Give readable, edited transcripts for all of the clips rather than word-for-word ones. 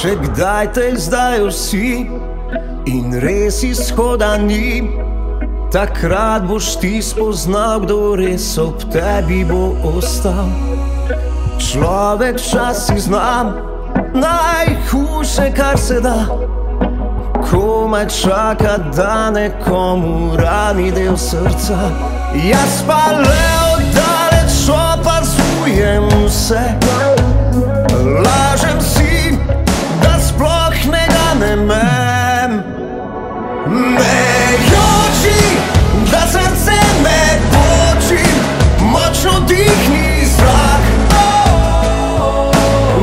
Všegdaj izdajo vsi in res izhoda ni. Takrat boš ti spoznal, kdo res ob tebi bo ostal. Človek včasih zna najhujše, kar se da. Komaj čaka, da nekomu rani del srca. Jaz pa le od daleč opazujem vse. Lažem si, da sploh ne ganem. Ne joči, da srce ne boči. Močno dihni zrak,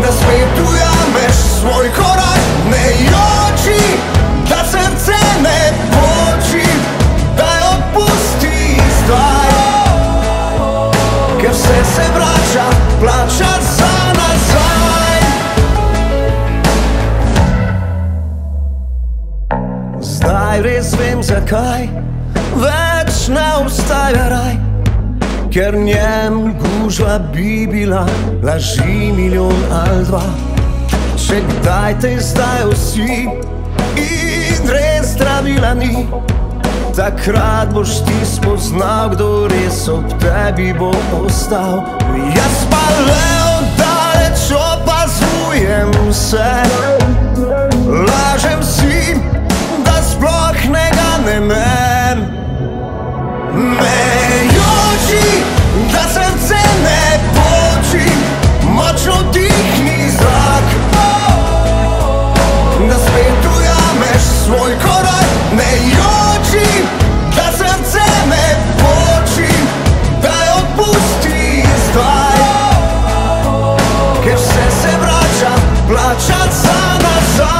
da spet ujameš svoj korak. Ne joči, da srce ne boči. Daj opusti zdaj, ker vse se vrača, plača za nazaj. Zdaj res vem zakaj več ne obstaja raj, ker njem gužva bi bila laži milijon ali dva. Če kdaj te izdajo vsi in res zdravila ni, takrat boš ti spoznal, kdo res ob tebi bo ostal. Jaz pa le od daleč opazujem vse. Lažem si, da sploh ne ganem. Ne joči, da srce ne boči. Močno dihni zrak, da spet ujameš svoj korak. Ne joči, da srce ne boči. Daj odpusti zdaj, ker vse se vrača, plača za nazaj.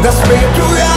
Spet ujameš svoj korak.